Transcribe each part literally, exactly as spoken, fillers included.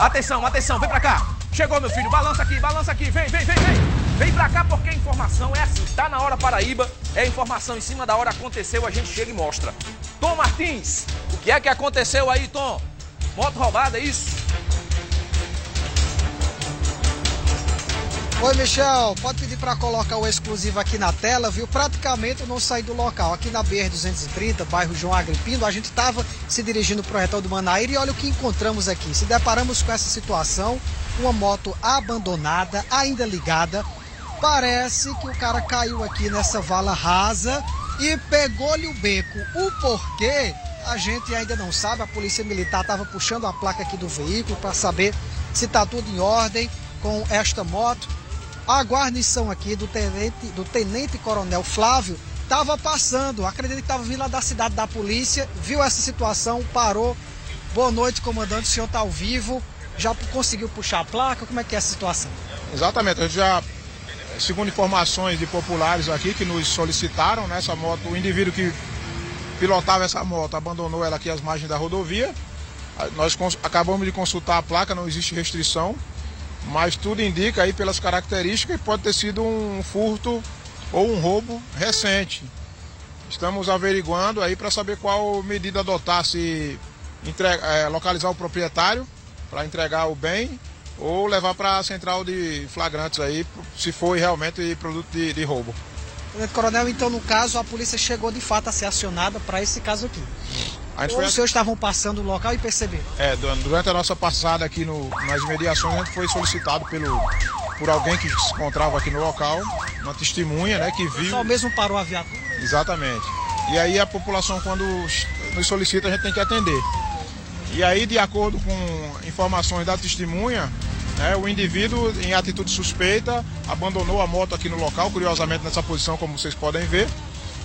Atenção, atenção, vem pra cá. Chegou, meu filho, balança aqui, balança aqui. Vem, vem, vem, vem. Vem pra cá porque a informação é assim. Tá na hora Paraíba, é informação em cima da hora, aconteceu, a gente chega e mostra. Tom Martins, o que é que aconteceu aí, Tom? Moto roubada, é isso? Oi, Michel, pode pedir para colocar o exclusivo aqui na tela, viu? Praticamente eu não saí do local. Aqui na B R duzentos e trinta, bairro João Agripino, a gente estava se dirigindo para o retão do Manaíra e olha o que encontramos aqui. Se deparamos com essa situação, uma moto abandonada, ainda ligada. Parece que o cara caiu aqui nessa vala rasa e pegou-lhe o beco. O porquê? A gente ainda não sabe. A polícia militar estava puxando a placa aqui do veículo para saber se está tudo em ordem com esta moto. A guarnição aqui do Tenente, do Tenente Coronel Flávio estava passando, acredito que estava vindo lá da cidade da polícia, viu essa situação, parou. Boa noite, comandante, o senhor está ao vivo, já conseguiu puxar a placa, como é que é a situação? Exatamente, a gente já, segundo informações de populares aqui que nos solicitaram, né, essa moto, o indivíduo que pilotava essa moto abandonou ela aqui às margens da rodovia, nós acabamos de consultar a placa, não existe restrição. Mas tudo indica aí pelas características que pode ter sido um furto ou um roubo recente. Estamos averiguando aí para saber qual medida adotar, se entrega, é, localizar o proprietário para entregar o bem ou levar para a central de flagrantes aí, se foi realmente produto de, de roubo. Coronel, então no caso a polícia chegou de fato a ser acionada para esse caso aqui? Ou foi... os senhores estavam passando o local e perceberam? É, durante a nossa passada aqui no, nas imediações, a gente foi solicitado pelo, por alguém que se encontrava aqui no local, uma testemunha, né, que viu... O pessoal mesmo parou a viatura? Exatamente. E aí a população, quando nos solicita, a gente tem que atender. E aí, de acordo com informações da testemunha, né, o indivíduo, em atitude suspeita, abandonou a moto aqui no local, curiosamente nessa posição, como vocês podem ver,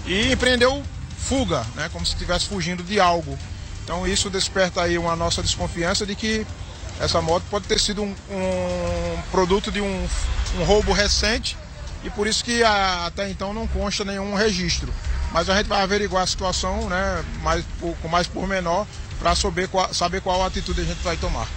e empreendeu... fuga, né? Como se estivesse fugindo de algo. Então isso desperta aí uma nossa desconfiança de que essa moto pode ter sido um, um produto de um, um roubo recente e por isso que a, até então não consta nenhum registro. Mas a gente vai averiguar a situação, né? Mais, com mais pormenor para saber qual, saber qual atitude a gente vai tomar.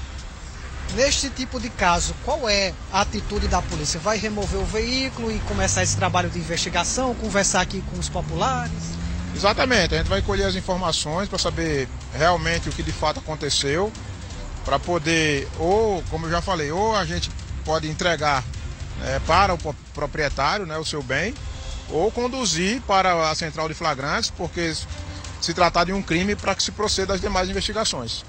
Neste tipo de caso, qual é a atitude da polícia? Vai remover o veículo e começar esse trabalho de investigação, conversar aqui com os populares? Exatamente, a gente vai colher as informações para saber realmente o que de fato aconteceu, para poder, ou, como eu já falei, ou a gente pode entregar é, para o proprietário, né, o seu bem, ou conduzir para a central de flagrantes, porque se tratar de um crime, para que se proceda às demais investigações.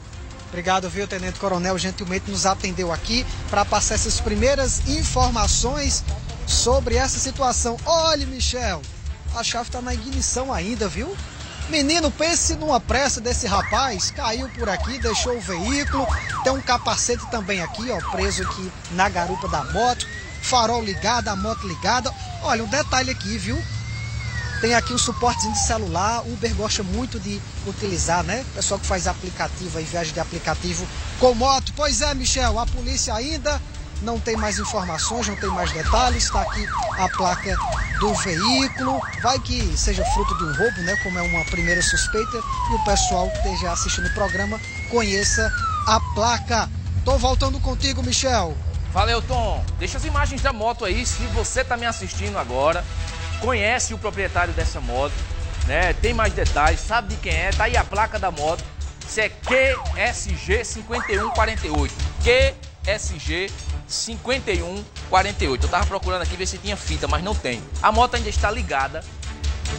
Obrigado, viu, Tenente Coronel, gentilmente nos atendeu aqui para passar essas primeiras informações sobre essa situação. Olha, Michel! A chave tá na ignição ainda, viu? Menino, pense numa pressa desse rapaz. Caiu por aqui, deixou o veículo. Tem um capacete também aqui, ó, preso aqui na garupa da moto. Farol ligado, a moto ligada. Olha, um detalhe aqui, viu? Tem aqui um suportezinho de celular. O Uber gosta muito de utilizar, né? O pessoal que faz aplicativo aí, viagem de aplicativo com moto. Pois é, Michel, a polícia ainda não tem mais informações, não tem mais detalhes. Está aqui a placa do veículo, vai que seja fruto do roubo, né, como é uma primeira suspeita, e o pessoal que esteja assistindo o programa conheça a placa. Tô voltando contigo, Michel. Valeu, Tom. Deixa as imagens da moto aí, se você tá me assistindo agora, conhece o proprietário dessa moto, né, tem mais detalhes, sabe de quem é, tá aí a placa da moto, isso é Q S G cinco um quatro oito, Q S G cinco um quatro oito. Eu tava procurando aqui ver se tinha fita, mas não tem. A moto ainda está ligada.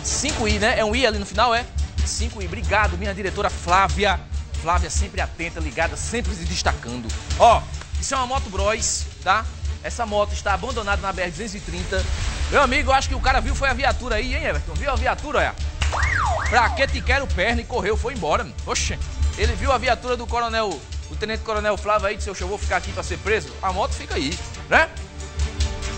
cinco I, né? É um I ali no final, é? cinco I. Obrigado, minha diretora Flávia. Flávia sempre atenta, ligada, sempre se destacando. Ó, isso é uma moto Bros, tá? Essa moto está abandonada na B R duzentos e trinta. Meu amigo, eu acho que o cara viu foi a viatura aí, hein, Everton? Viu a viatura, olha. Pra que te quero perna? E correu, foi embora. Oxe, ele viu a viatura do coronel... O Tenente Coronel Flávio aí disse, eu vou ficar aqui para ser preso. A moto fica aí, né?